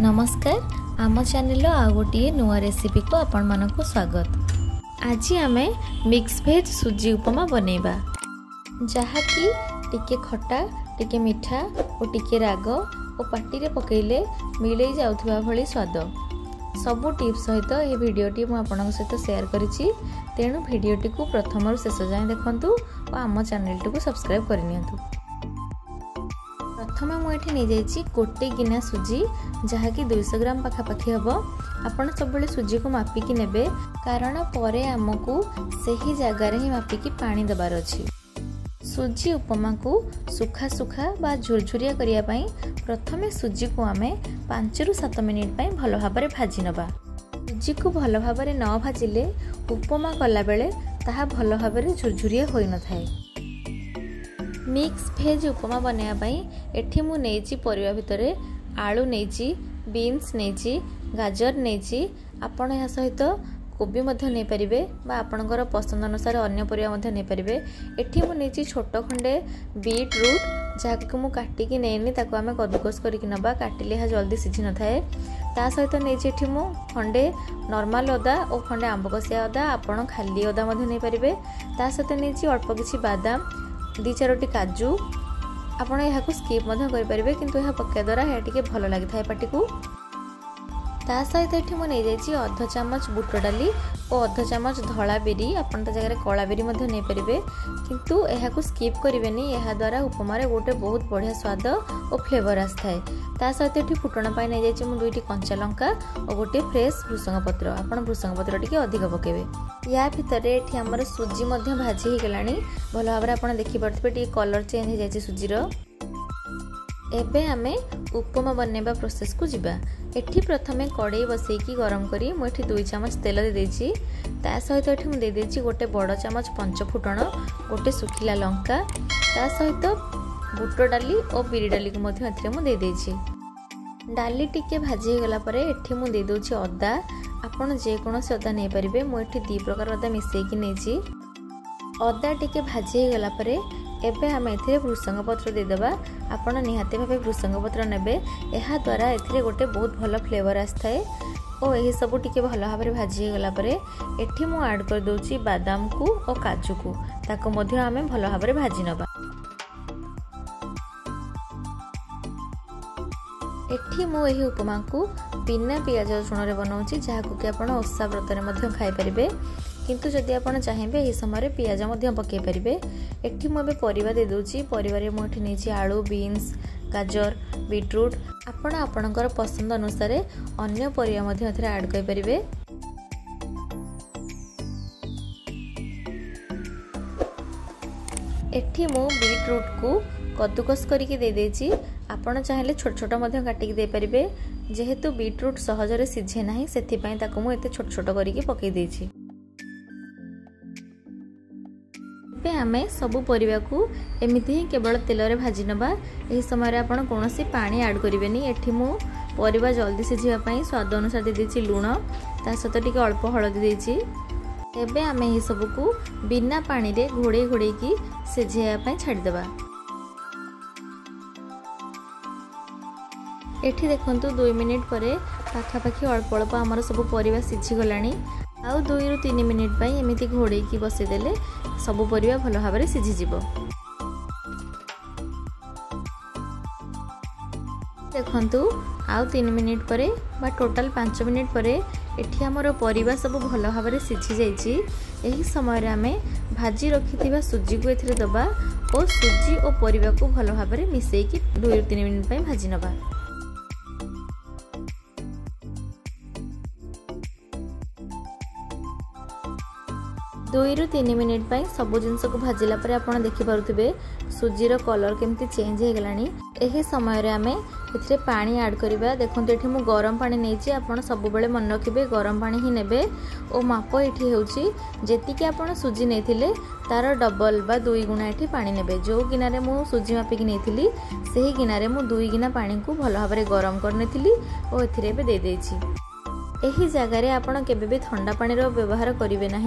नमस्कार आम चैनल आ गोटे नुआ रेसिपी को आपण मानक स्वागत। आज आमे मिक्स भेज सुजी उपमा बनैबा, जहा कि टिके खट्टा टिके मिठा और टिके राग और पाटी रे पकेले मिले जाउथवा भली स्वाद। सबू टिप्स सहित ये भिडियोटी मु आपन सहित शेयर करिछि, तेणु भिडियोटी को प्रथम शेष जाय देखंतु और आम चैनल टी को सब्सक्राइब करनियंतु। प्रथम मुझे नहीं जाइए गोटे गिना सुजी जहा कि 200 ग्राम पखापाखि हम। आपड़ सब सुजी को मापिकी नेबे, कारण पर आमको सही जगार ही मापिकी पानी देवार अच्छी। सुजी उपमा को सुखा सुखा बा झुरझुरिया करने प्रथम सुजी को आम 5 ରୁ 7 मिनिट भल भाव भाजी नवा। सुजी को भल भाव न भाजिले उपमा कला बेले ताहा भल भाव झुरझुरिया हो न थाए। मिक्स भेज उपमा बनायापाई एठी मु नेची परिवा भितरे आलू नेची, बीन्स नेची, गाजर नेची, आपण या सहित कोबी मध्य नै परिबे बा आपणकर पसंद अनुसार अन्य परिवा मध्य नै परिबे। एठी मु नेची छोट खंडे बीट रूट जाकु मु काटिकी नैनी, ताको आमे कद्दूकस करिकी नबा, काटिले हा जल्दी सिझी न थाए। ता सहित नेची एठी मु खंडे नॉर्मल ओदा और खंडे आंबकसिया ओदा, आपण खाली ओदा मध्य नै परिबे। ता सहित नेची अल्प किछि बादाम, 2-4टी काजू, आपड़ यह स्कीप करें कितु यह पक्का द्वारा यह टी भल लगी था पाटी को। ता सहित ये मुझे नहीं अध चामच बुट डाली और अध चामच धला बेरी, आपन ता जगह कला बेरी नहीं पारे, किंतु यह स्कीप करेनि, यह द्वारा उपमार गोटे बहुत बढ़िया स्वाद और फ्लेवर आस थाए। ता सहित ये फुटण पर नहीं जाइए मुझे 2टी कंचा लंका और गोटे फ्रेश भृसंग पत्र, आपड़ भृसंग पत्र टी अधिक पकेबे। या भितर ये आमर सुजी भाजी हो गला, भल भाव आप देखिपे टी कलर चेंज हो जाए सुजीर। एबे आमे उपमा बनैबा प्रोसेस को जीवा। एठी प्रथमे कड़े बसैकी गरम करी मुझे 2 चामच तेल दे देछि। ता सहित एठी मु दे देछि गोटे बड़ चामच पंच फुटण, गोटे सुखिला लंका, ता सहित बुट डाली और बिरी डाली को मध्य एथिरे मु दे देछि। डाली टिके भाजी हो गला परे एठी मु दे दोछि अदा, आपण जे कोनोसी अदा नै परिबे, मु एठी 2 प्रकार अदा मिसेकी नैछि। अदा टिके भाजी हो गला परे एबे आम ए भृसंग पत्र देदेबा, आपड़ निहाती भाव भृसंग पत्र नेबे, यह द्वारा ए गोटे बहुत भल फ्लेवर आस थाए। और यही सब टी भल भाव भाजी गला परे एठी मु ऐड कर दोछि बादाम को और काजू को, ताको मध्य आमे भल भाव भाजी नबा। एठी मु यही उपमा को बिना पियाज रसुण रे बनाउछि, जहाको कि आपण ओसा व्रत रे मध्य खाइ परिबे, किंतु जदि आपण चाहिए यह समय पियाज पकई पारे। एठी मुझे परिवा दे दूची, परिवार मुझे नहीं आलू, बीन्स, गाजर, बीट्रूट, आपण आपणकर पसंद अनुसार अन्य परिवा ऐड करें। एठी मु बीट्रूट को कद्दूकस करके दे देछि, आपण चाहिए छोट छोट काटिक दे पारे, जेहेतु बीट्रूट सहजरे सिझे ना से मुझे छोट छोट करके पकई देछि। आमे सबु परिवा को एमिति ही केवल तेल रे भाजी नबा, यही समय आपण कौन सी पानी ऐड करेनि। एठी मु परिवा जल्दी सिझापी स्वाद अनुसार दे देछि लुण, ता सहित टिके अल्प हलदी देछि। एबे आमे यही सब को बिना पानी रे घोड़े घोड़े की सिझापी छाड़ देबा। एठी देखंतु 2 मिनिट परे पाखापाखी अल्प अल्प आमर सब परिवा सिझी गलानी। आउ 2 ରୁ 3 मिनिट पर एमती घोड़े की बसईदे सब परिवा भल भाव सिझीज। देखंतु आउ 3 मिनिट पर बा टोटाल 5 मिनिट पर एठी हमरो परिवा सब भल भाव सिझी जाइछि। एही समय रे आमे भाजी रखिथिबा सुजी को एथिरे दबा और सुजी और परिवा को भल भाव मिसेई कि 2 ରୁ 3 मिनिट पर भाजी नबा। दुई रु 3 मिनिट पर सब जिनस को भाजला पर आप देखिपे सुजीर कलर केमती चेंज हो गलानी। एही समय रे आमे एथिरे पानी ऐड करवा। देखते ये मुझे गरम पानी नहीं, आपड़ सब मन रखिए गरम पानी ही नेबे। और माप ये होतीक आपड़ सुजी नहीं तार डबल बा 2 गुणा ये पानी नेबे। जो गिनारे मुझे सुजी मापिकी नहीं से गिनारे मुझे 2 गिना पानी को भल भाव गरम करनी और ये दे देछि। यही जगार आपड़ के ठंडा पानी व्यवहार करेंगे ना,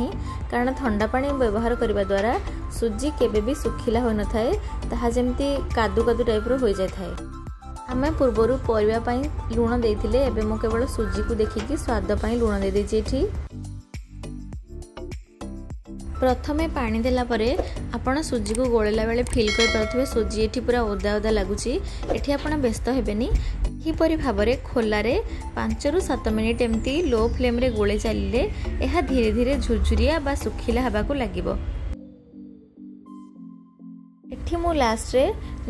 कारण ठंडा पानी व्यवहार करने द्वारा सुजी केबे भी सुखिला हो न थाए, ताहा जमती कादू कादू टाइप रो हो जाए। आम पूर्वर पर लुण देते मु केवल सूजी को देखिकी स्वाद लुण दे देती। प्रथमे पानी देला परे आपण सूजी को गोळेला बेले फिल कर पारथबे सूजी एठी पूरा ओदा ओदा लागुची। एठी आपण व्यस्त हेबेनी किपरि भाबरे खोला रे 5 रु 7 मिनिट एमती लो फ्लेम रे गोळे चालिले एहा धीरे धीरे झुरझुरिया बा सुखिला हबा को लागिबो। एठी मु लास्ट रे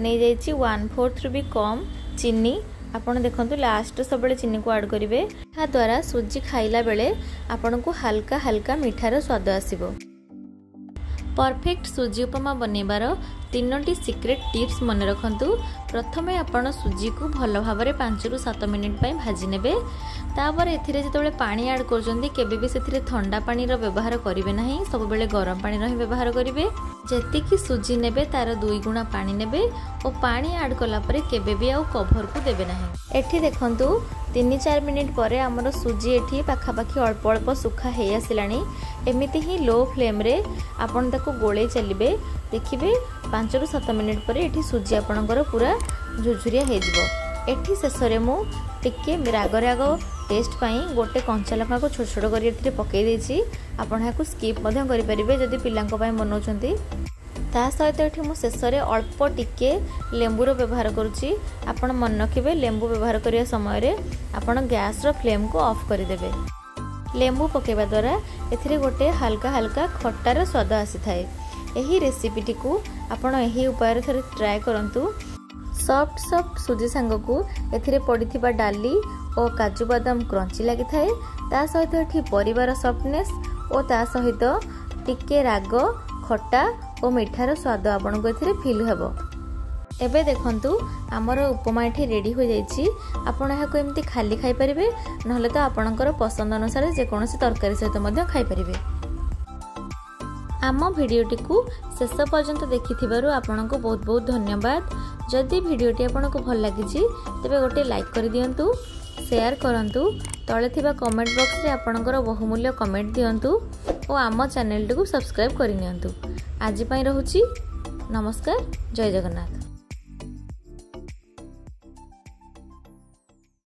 नै जायची 1/4 रु भी कम चीनी। आपण देखंतु लास्ट सबले चीनी को ऐड करिवे हा द्वारा सूजी खाइला बेले आपण को हल्का हल्का मिठार स्वाद आसीबो। परफेक्ट सूजी उपमा बनैबार तीनोटी सिक्रेट टिप्स मन रखु। प्रथमे आपण सूजी को भल भाव में 5 रु 7 मिनिट पर भाजी नेबे। तापर एतबले पानी आड कर से ठंडा पानी व्यवहार करेंगे ना, सब बेले गरम पानी ही व्यवहार करेंगे। जैसे सूजी नेबे तार 2 गुणा पानी नेबे और पानी आड कलापर केवे आउ कभर को देवे ना। एठी देखंतु 3-4 मिनिट पर आमर सूजी एठी पाखापाखि अल्प अल्प सुखा हो आसलानी। एमती ही लो फ्लेम रे आपण ताको गोळे चलिबे। देखिबे 5 रु 7 मिनिट पर एठी सूजी आपणकर पूरा झुरझुरिया हो जिवो। एठी शेषरे मु टिके राग टेस्ट पाई गोटे कंचा लंका को छोट छोट कर पकई देछि। आपण हाकु स्किप मध्यम करि परिबे जदि पिलांको पाई मनोचंती। ता सहित एठी मु शेषरे अल्प टिके लेंबूर व्यवहार करुच्ची। आपण मन रखिबे लेंबू व्यवहार करिया समय रे आपण गैस रो फ्लेम को ऑफ करि देबे। लेंबू पकेबा द्वारा एथिरे गोटे हल्का हल्का खट्टार स्वाद आसी थाए। एही रेसिपीटी को आपण एही उपाय रे थरे ट्राई करंतु। सॉफ्ट सॉफ्ट सूजी संग को एथिरे पडिथिबा डाली ओ काजू बादाम क्रंची लागि थाए। ता सहित एठी परिवार सॉफ्टनेस ओ ता सहित टिके राग खट्टा और मिठार स्वाद आपन को फिल हेबो। एबे देखंतु आमर उपमा एठी रेडी हो जाइछि। आपण यहाको एम्ति खाली खाई परिबे, नहले तो आपनकर पसंद अनुसार जे कोनोसी तरकारी सहित मध्य खाई परिबे। आम भिडियोटी को शेष पर्यंत देखिथिबारु आपनको बहुत बहुत धन्यवाद। जदि भिडियोटी आपनको भल लागिछि तबे गोटे लाइक कर दियंतु, शेयर करंतु, तळे थिबा कमेंट बॉक्स रे आपनकर बहुमूल्य कमेंट दियंतु और आम चैनल को सब्सक्राइब करिनियंतु। आज पाई रहुछि। नमस्कार। जय जगन्नाथ।